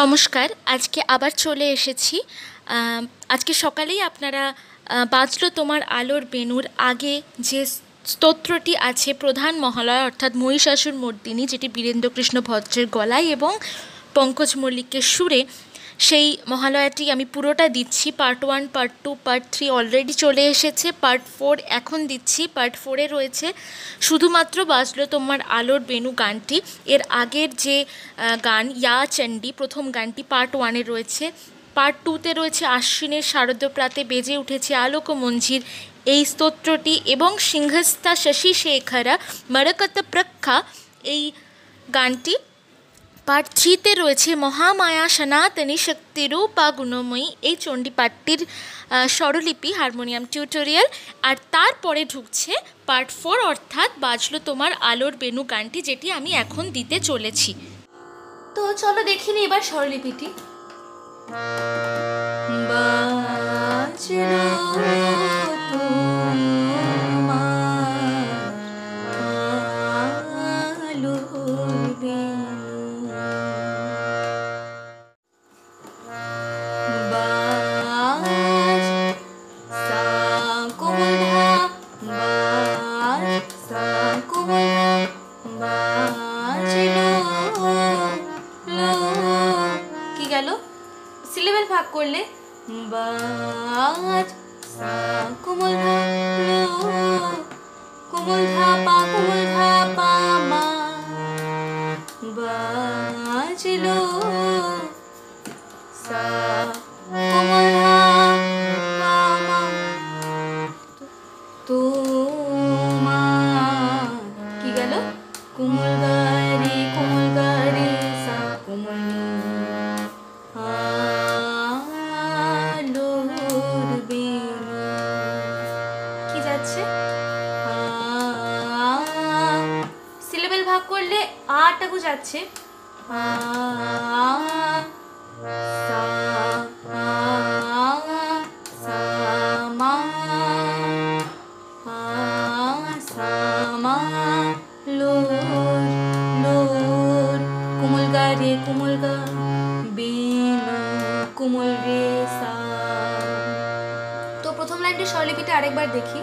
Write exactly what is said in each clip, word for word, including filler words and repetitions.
नमस्कार आज के आबार चले एसेছি आज के सकालेই आपनारा बाजलो तोमार आलोर बेणुर आगे जे स्तोत्रটি आछे प्रधान महालय अर्थात महिषासुर मर्दिनी जेटी वीरेंद्र कृष्ण भद्रेर गलाय एबं पंकज मल्लिकेर सुरे सेई महालयटी आमी पुरोटा दिচ্ছি part one part two part three already चले एसेছে पार्ट फोर एखन दिচ্ছি पार्ट फोरे रयेছে शुधुमात्र बाजलो तोमार आलोर बेणु गानटी एर आगेर जे गान या चंडी प्रथम गानटी पार्ट वन रयेছে पार्ट टूते रयेছে आश्विनेर शारद प्राते बेजे उठेছে आलोक मंजिल एई स्तोत्रटी एबं सिंहस्थ शशि शेखर मरकत प्रख्या एई गानटी पार्ट थ्रीते रयेছে महामाया सनातनी शक्तिरूपा गुणमयी एई चंडी पाठटिर स्वरलिपि हारमोनियम टिउटोरियल और तारपरे ढुकছে पार्ट फोर अर्थात बाजलो तोमार आलोर बेणु गानटी जेटी आमी एखन दिते चलेছি। तो चलो देखिनि एबार स्वरलिपिটি सिलेबल भाग कर ले कुमुल गा बीना कुमुल रे सा। तो प्रथम लाइनटी स्वरलिपिटा आरेकबार देखी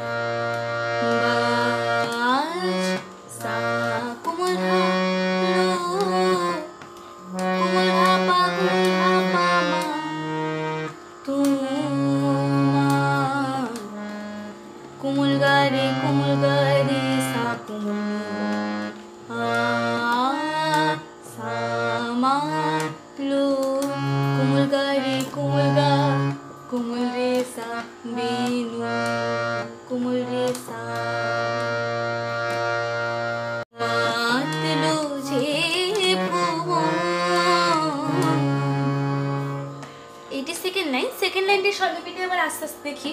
आस्ते आस्ते देखी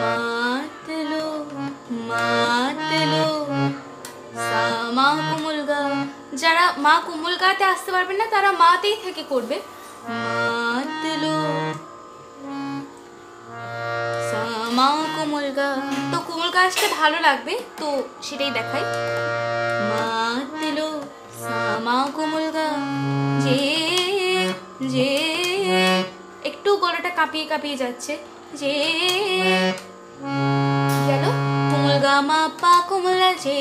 मात लो मात लो सा मा कुमुल गा जरा मा कुमुल गाते आस्ते पारबेन ना तारा मातेई थेके करबे मात लो सा मा कुमुल गा तो कुमुल गा आस्ते भालो लागबे तो সেটাই দেখাই मात लो सा मा कुमुल गा जे जे একটু গলাটা কাঁপিয়ে কাঁপিয়ে যাচ্ছে যে গেল কুমল গা মা পা কুমল যে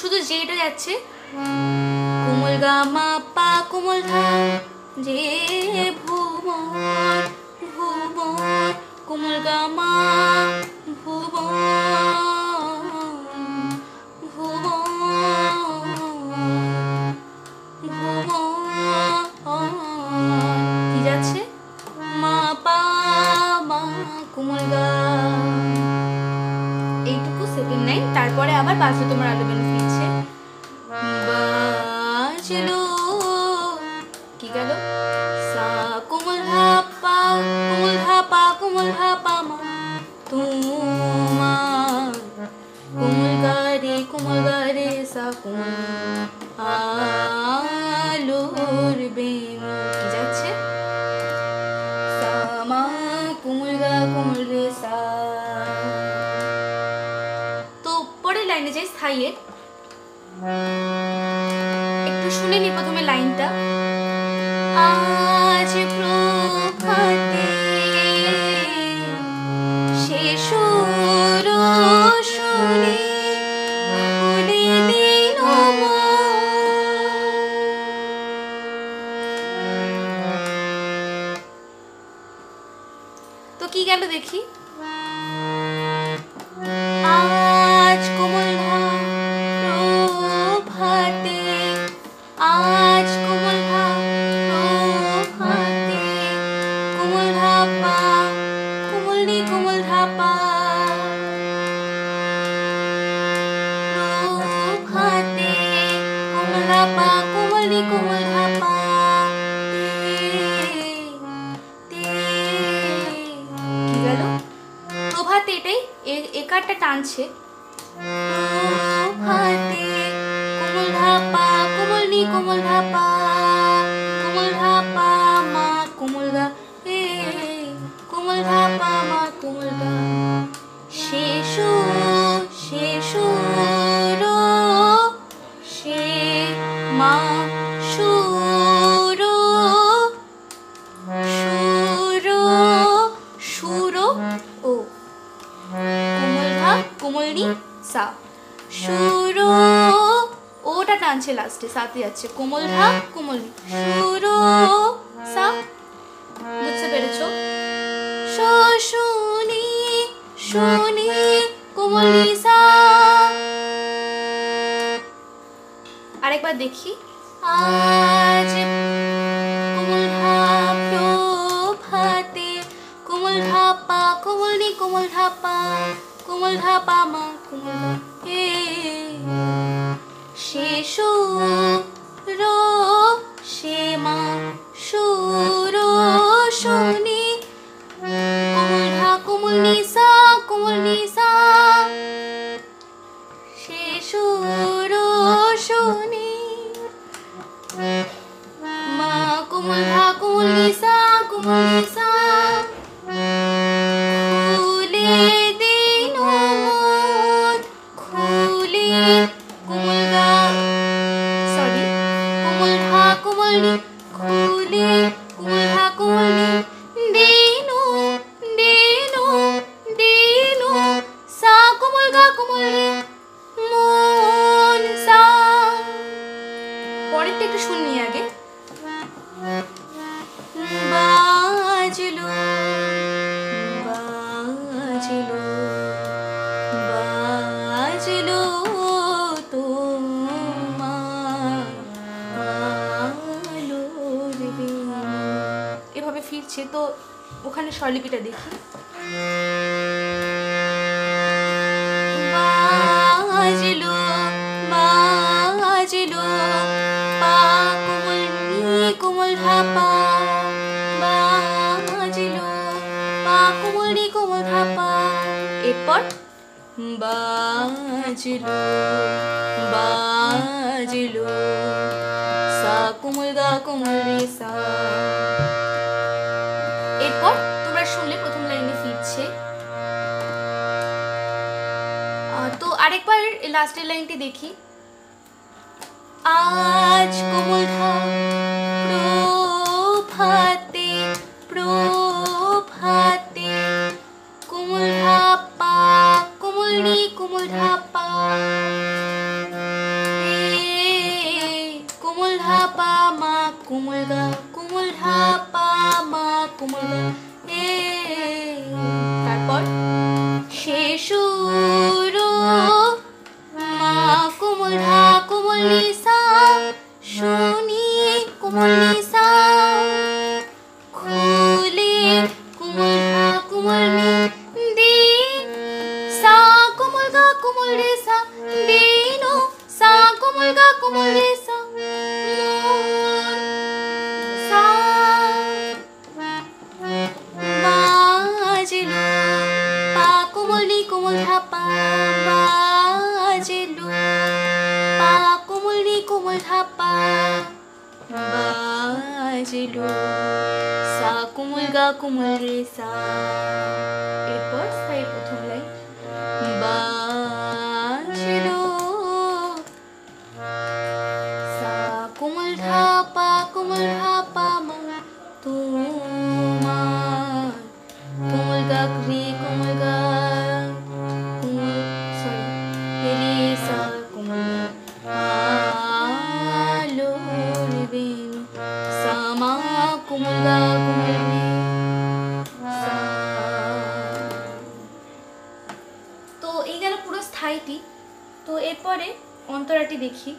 শুধু যেটা যাচ্ছে কুমল গা মা পা কুমল ধা যে ভুবন ভুবন কুমল গা মা ভুবন ভুবন ভুবন आलोर बेणु যাচ্ছে मा कुमुल गा कुमुल रे सा। तो पड़े लाइने जाए स्थायी एक तो शुने नहीं प्रथम लाइन टा की गेलो देखी आज कोमल भाते आज कोमल भाते कोमल ढापा कोमल नी कोमल ढापा भाते कोमल ढापा कोमल नी कोमल ढापा देखी आज कोमल ढापते कोमल ढापा कोमल नी कोमल ढापा कोमल ढापा मा कोमल शेषो रो शेमा शूरो शूनी कोमल ढा कोमल नी सा कोमल नी सा शेषो रो शूनी कोमल ढा कोमल नी सा कोमल नी सा खुले दिनो खुले कोमल गा सॉरी कोमल ढा कोमल नी खुले कोमल ढा कोमल नी दिनो दिनो दिनो सा कोमल गा कोमल नी मन सा পরেরটা একটু শুনি আগে बाजलो बाजलो बाजलो তোমার আলোর বিনা এভাবে ফিরছে তো ওখানে স্বরলিপিটা দেখি বাজলো বাজলো পা কোমল নি কোমল ঢাপা कोमल कोमल ढापा एपर बाजलो बाजलो सा कोमल गा कोमल रे सा एपर तुम्हारा सुनले प्रथम लाइने फिरछे तो आरेकबार लास्टेर लाइनटी देखी आज कोमल ढा प्रभाते प्रभाते कोमल ढापा कोमल ढापा मा कोमल गा कोमल ढापा मा कोमल गा তারপর শেষুর মা কোমল ঢা কোমল নি সা শুনি কোমল নি সা খুলে কোমল ঢা কোমল নি कोमल सा सा बाजलो पा कोमल कोमल ढापा बाजलो पा कोमल कोमल ढापा बाजलो सा कोमल गा कोमल रे सा एपर साई प्रथम लाई बाजलो कोमल ढापा मा तुम्हार कोमल गा रे कोमल गा कोमल सॉरी रे सा कोमल आलो बिन सा मा कोमल गा कोमल रे सा অন্তরাটি দেখি।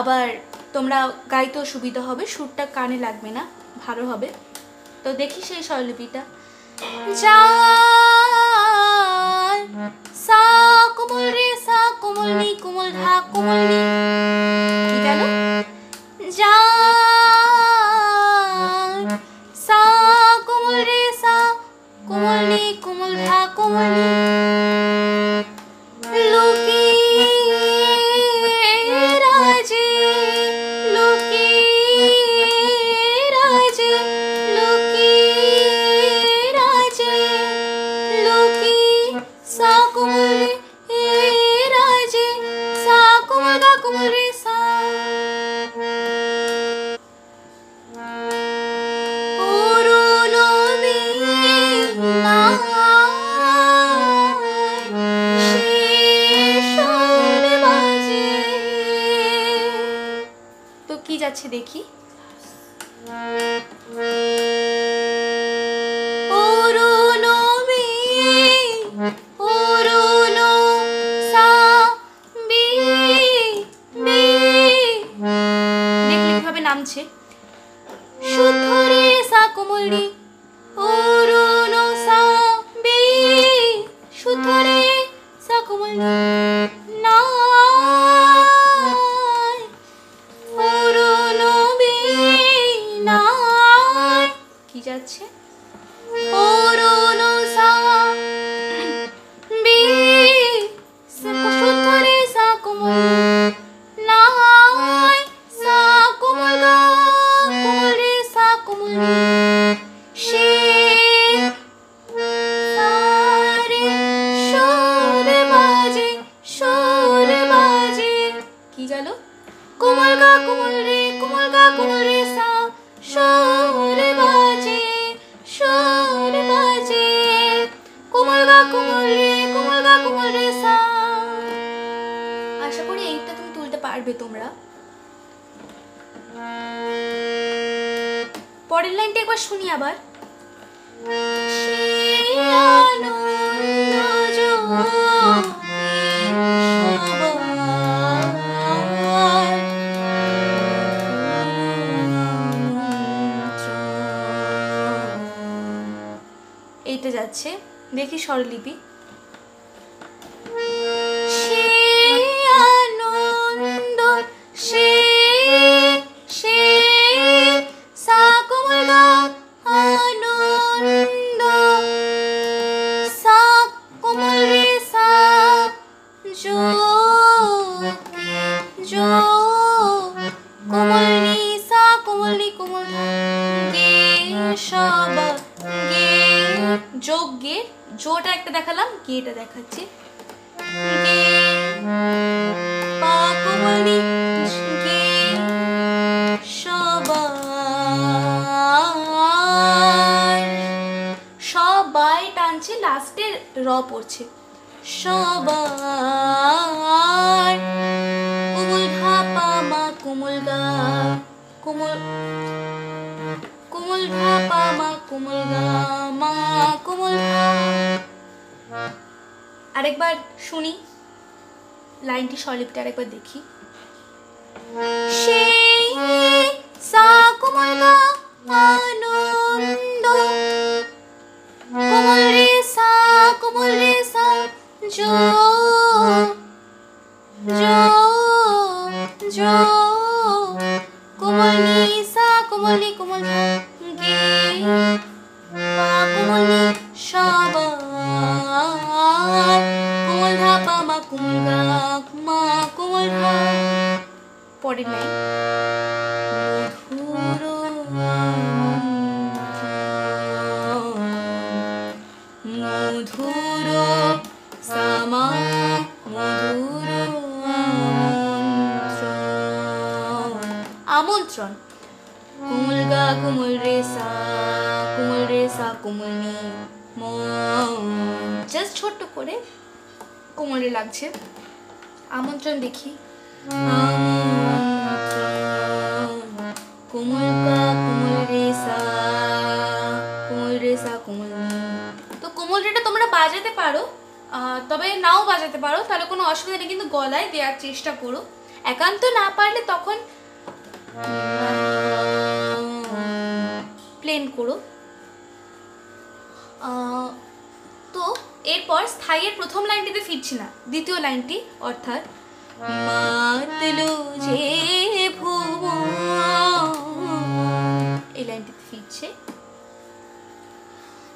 আবার তোমরা গাইতেও সুবিধা হবে, সুরটা কানে লাগবে না, ভালো হবে। তো দেখি সেই স্বরলিপিটা। যা সা কোমল রে সা কোমল নি কোমল ধা কোমল নি, কি গেল? যা সা কোমল রে সা কোমল নি কোমল ধা কোমল নি। देखी পরের লাইনটা একবার শুনি আবার। এইটা যাচ্ছে, দেখি স্বরলিপি। জোটা একটা দেখালাম, গেটা দেখাচ্ছি। সবাই টানছে, লাস্টে র পড়ছে। সবাই কোমল ঘা পা মা কোমল গা কোমল কোমল ঘা পা মা কোমল গা মা কোমল ঘা। আরেকবার শুনি লাইনটি, স্বরলিপিটা আরেকবার দেখি। সেই সা কোমল গা আনন্দ কোমল রে সা কোমল রে সা জো জো জো কোমল নি সা কোমল নি কোমল গে পা কোমল নি পরের লাইন মধুর সামা মধুর আমন্ত্রণ কুমুল গা কুমুল রে সা কুমুল রে সা কুমুল নি জাস্ট ছোট্ট করে কোমরে লাগছে আমন্ত্রণ দেখি কুমুল কা কুমুল রে সা কুমুল রে সা কুমুল নি। তো কুমুল রেটা তোমরা বাজাতে পারো তবে নাও বাজাতে পারো তাহলে কোনো অসুবিধা নেই কিন্তু গলায় দেওয়ার চেষ্টা করো একান্ত না পারলে তখন প্লেন করো। তো এরপর স্থায়ীর প্রথম লাইনটিতে ফিরছি না দ্বিতীয় লাইনটি অর্থাৎ এই লাইনটিতে ফিরছে।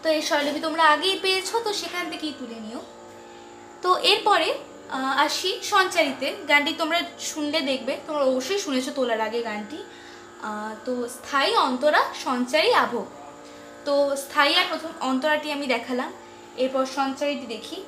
তো এই স্বরলিপি তোমরা আগেই পেয়েছো তো সেখান থেকেই তুলে নিও। তো এরপরে আসি সঞ্চারিতে গানটি তোমরা শুনলে দেখবে তোমরা অবশ্যই শুনেছো তোলার আগে গানটি। তো স্থায়ী অন্তরা সঞ্চারী আভোগ। তো স্থায়ী আর প্রথম অন্তরাটি আমি দেখালাম এরপর সঞ্চারিটি দেখি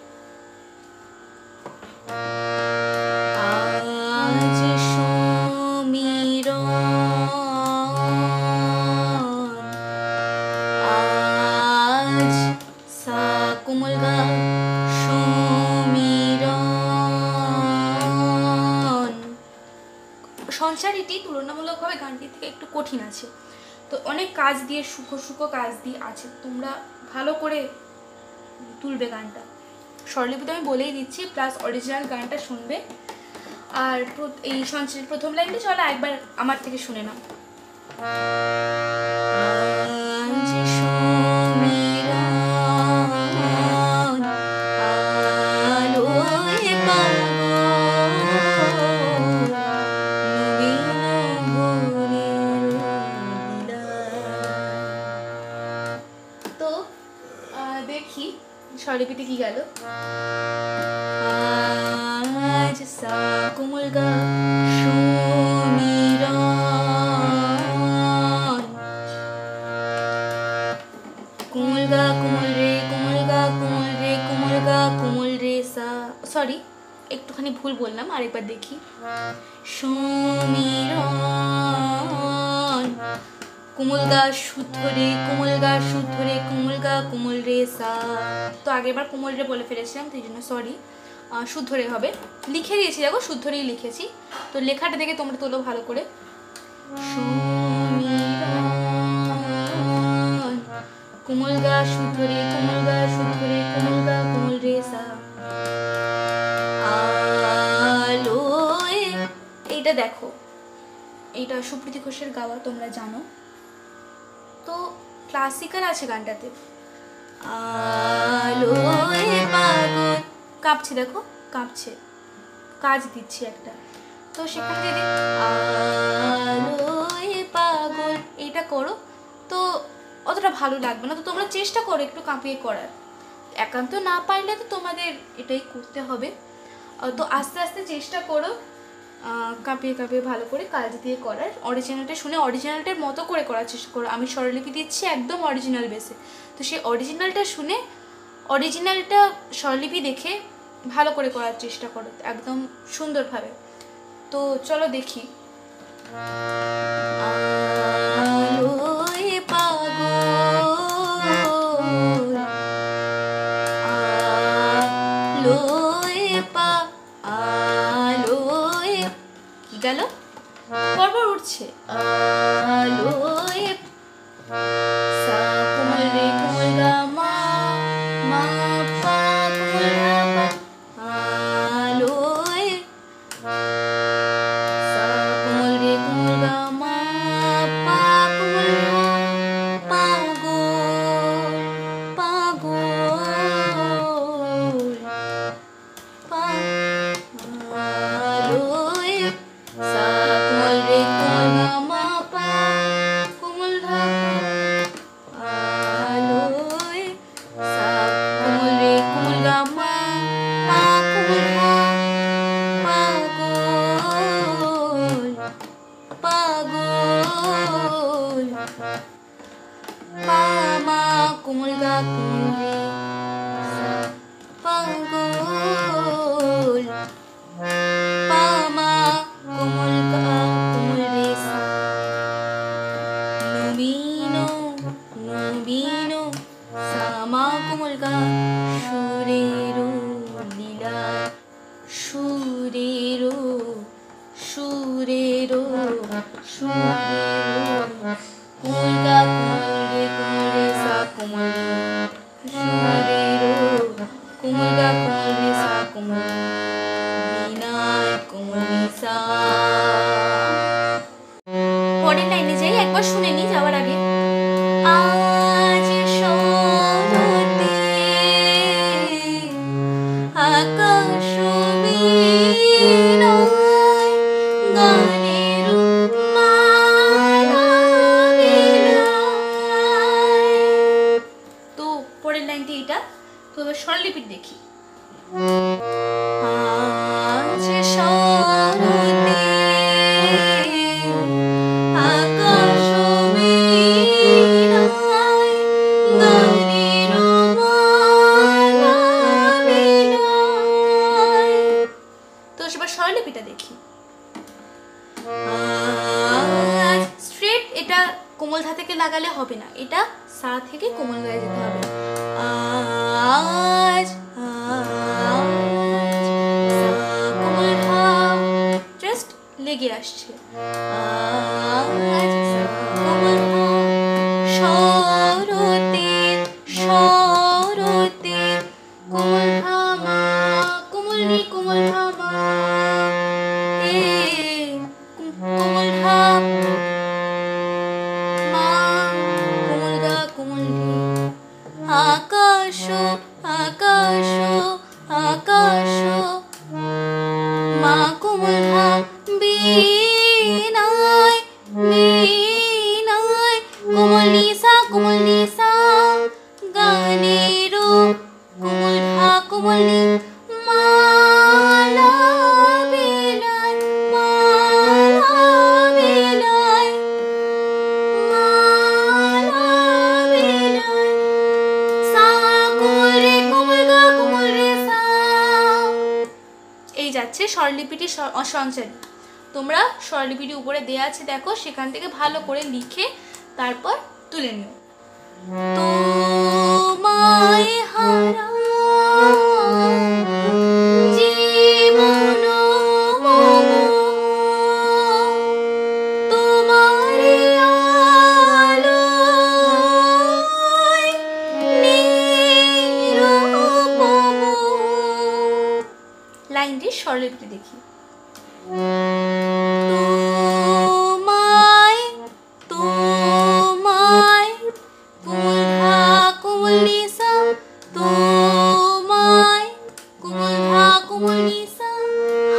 সঞ্চারিটি তুলনামূলকভাবে গানটি থেকে একটু কঠিন আছে। তো অনেক কাজ দিয়ে সুখ সুখ কাজ দিয়ে আছে তোমরা ভালো করে তুলবে গানটা স্বরলিপি তো আমি বলেই দিচ্ছি প্লাস অরিজিনাল গানটা শুনবে। আর এই সঞ্চারির প্রথম লাইনটা চলো একবার আমার থেকে শুনে নাও স্বরলিপিতে কি গেল আজ সা কুমুল গা সুমিরণ কুমুল গা কুমুল রে কুমুল গা কুমুল রে কুমুল গা কুমুল রে সা সরি একটুখানি ভুল বললাম আরেকবার দেখি সুমিরণ কুমুল গা সুধরে কুমুল গা সুধরে কুমুল গা কুমুল রে সা। তো আগেরবার কুমুল রে বলে ফেলেছিলাম তো এই জন্য সরি সুধরে হবে লিখে দিয়েছি দেখো সুধরেই লিখেছি। তো লেখাটা দেখে তোমরা তোলো ভালো করে কুমুল গা সুধরে কুমুল গা সুধরে কুমুল গা কুমুল রে সা আলো। এইটা দেখো এইটা সুপ্রীতি ঘোষের গাওয়া তোমরা জানো। তো ক্লাসিক্যাল আছে গানটাতে কাঁপছে দেখো কাঁপছে কাজ দিচ্ছি একটা। তো সেখানে যদি আলোয় পাগল এইটা করো তো অতটা ভালো লাগবে না। তো তোমরা চেষ্টা করো একটু কাঁপিয়ে করার একান্ত না পারলে তো তোমাদের এটাই করতে হবে। তো আস্তে আস্তে চেষ্টা করো কাঁপিয়ে কাঁপিয়ে ভালো করে কাজ দিয়ে করার অরিজিনালটা শুনে অরিজিনালটার মতো করে করার চেষ্টা করো। আমি স্বরলিপি দিচ্ছি একদম অরিজিনাল বেসে তো সেই অরিজিনালটা শুনে অরিজিনালটা স্বরলিপি দেখে ভালো করে করার চেষ্টা করো একদম সুন্দরভাবে। তো চলো দেখি গেল পরপর উঠছে আলোয় সা কুমুল রে কুমুল গা মা মা পা কুমুল গা মা আলোয় সা কুমুল রে কুমুল গা মা পা কুমুল গা পাগল পাগল পাগল সা কুমুল রে কুমুল গা মা পা কুমুল গা আলোয় সা কুমুল রে কুমুল গা মা পা কুমুল গা সুরেরো সুরেরো সুরেরো কুলগা কুমলে কুমলে সা কুমল সুরেরো কুমলগা কুমলে সা কুমল বিনা কুমলি সা। পরের লাইনে যাই, একবার শুনে নিই যাওয়ার আগে। আজ সন্ধ্যাতে আকাশ স্বরলিপি দেখি। আজ সন্ধ্যাতে আকাশ মেঘায় গানের মালা বিনায়। তো সেবার স্বরলিপিটা দেখি। আজ স্ট্রেট এটা কোমল ধা থেকে লাগালে হবে না, এটা সা থেকে কোমল গায়ে যেতে হবে। आज आज साकुमधा जस्ट लेगे आसछे आज साकुमधा शरते शरते कोमलधा मा कोमलनी कोमलधा मा ए कोमलधा मा कोमलगा कोमलनी আকাশো আকাশো আকাশো মা কোমলধা বীণায় বীণায় কোমলি সা কোমলি সা গানের কোমলধা কোমলি মালা বিনায় মালা বিনায়। যাচ্ছে স্বরলিপিটি অসঞ্চারী। তোমরা স্বরলিপিটি উপরে দেয়া আছে দেখো, সেখান থেকে ভালো করে লিখে তারপর তুলে নিও। তোমায় হারাই জীবন মম তোমার আলোয় নিরুপম। লাইনটি স্বরলিপিটি দেখি। তোমায় তোমায় কোমলধা কোমলনি সা তোমায় কোমলধা কোমলনি সা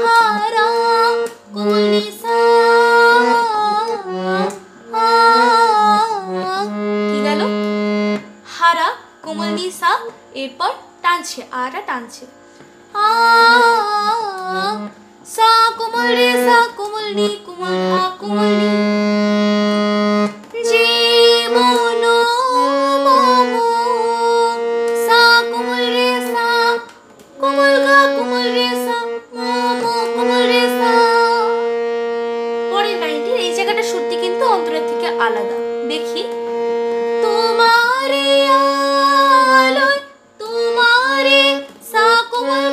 হারা কোমলনি সা। কি গেল? হারা কোমলনি সা, এরপর টানছে আটা টানছে সা কোমল রে সা কোমল নি কোমল হা কোমল নি জীবন মম সা কোমল রে সা কোমল গা কোমল রে সা মম কোমল রে সা। পরের লাইনটির এই জায়গাটা সুরটি কিন্তু অন্তরের থেকে আলাদা। দেখি তোমারে আলোয় তোমারে সা কোমল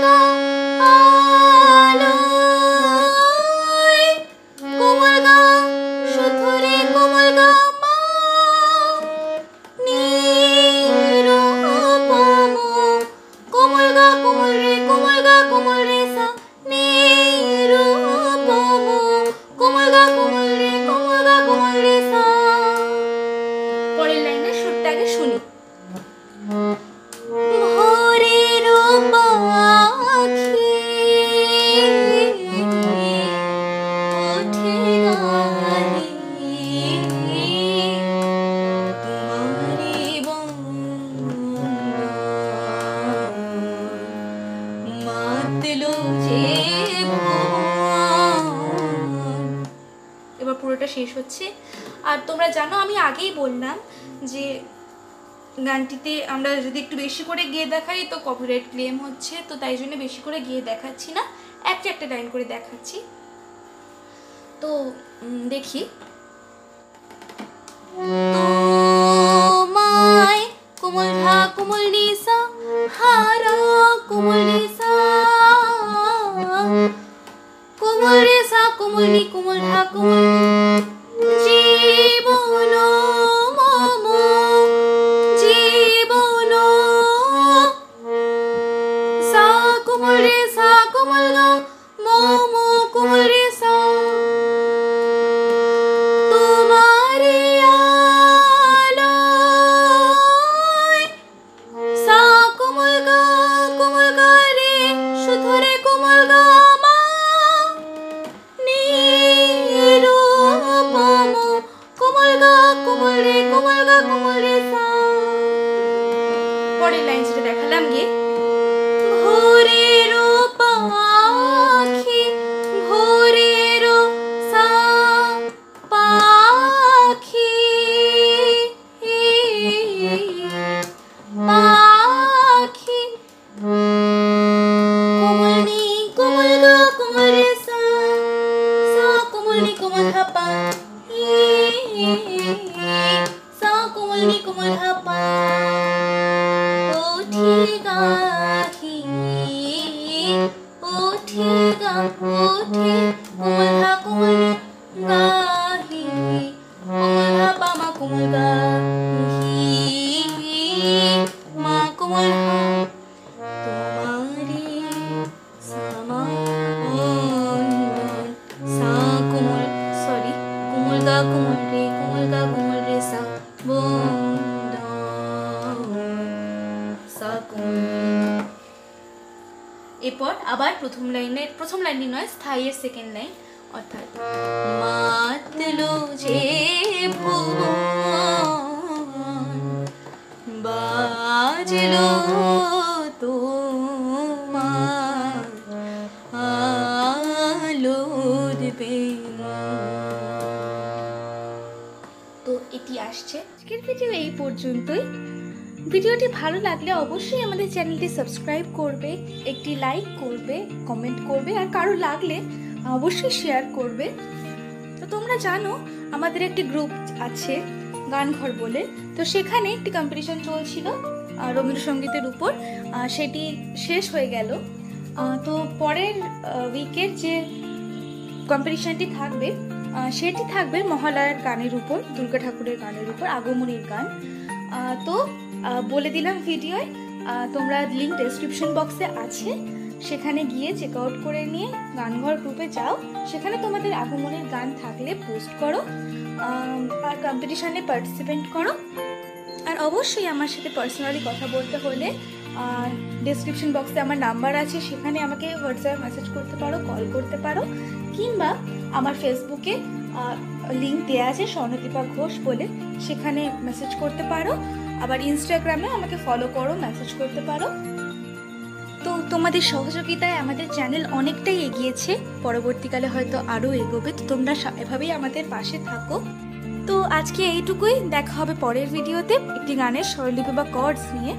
গা শেষ হচ্ছে। আর তোমরা জানো আমি আগেই বললাম যে গানটিতে আমরা যদি একটু বেশি করে গিয়ে দেখাই তো কপিরাইট ক্লেম হচ্ছে, তো তাই জন্য বেশি করে গিয়ে দেখাচ্ছি না, একটা একটা লাইন করে দেখাচ্ছি। তো দেখি তোমায় কোমলধা কোমলনি সা হারা কোমলনি সা सबस्क्राइब करबे, एकटी लाइक करबे, कमेंट करबे और कारो लागले अवश्य शेयर करबे। तो तोमरा जानो आमादेर एकटी ग्रुप आछे गान घर बोले, तो सेखाने एकटी कम्पिटिशन चलछिलो रवीन्द्रसंगीतेर उपर, सेटी शेष हये गेल। तो परेर उइकेर जे कम्पिटिशनटी थाकबे सेटी थाकबे महालयार गानेर उपर, दुर्गा ठाकुरेर गानेर उपर, आगमनीर गान। तो बोले दिलाम भिडियोय তোমরা লিংক ডেসক্রিপশন বক্সে আছে, সেখানে গিয়ে চেকআউট করে নিয়ে গানঘর গ্রুপে যাও, সেখানে তোমাদের আগমনের গান থাকলে পোস্ট করো আর কম্পিটিশনে পার্টিসিপেট করো। আর অবশ্যই আমার সাথে পার্সোনালি কথা বলতে হলে ডেসক্রিপশন বক্সে আমার নাম্বার আছে, সেখানে আমাকে হোয়াটসঅ্যাপ মেসেজ করতে পারো, কল করতে পারো, কিংবা আমার ফেসবুকে লিংক দেওয়া আছে স্বর্ণদীপা ঘোষ বলে, সেখানে মেসেজ করতে পারো। আবার ইনস্টাগ্রামে আমাকে ফলো করো, মেসেজ করতে পারো। তো তোমাদের সহযোগিতায় আমাদের চ্যানেল অনেকটাই এগিয়েছে, পরবর্তীকালে হয়তো আরও এগোবে। তো তোমরা এভাবেই আমাদের পাশে থাকো। তো আজকে এইটুকুই, দেখা হবে পরের ভিডিওতে একটি গানের স্বরলিপি বা কর্ডস নিয়ে।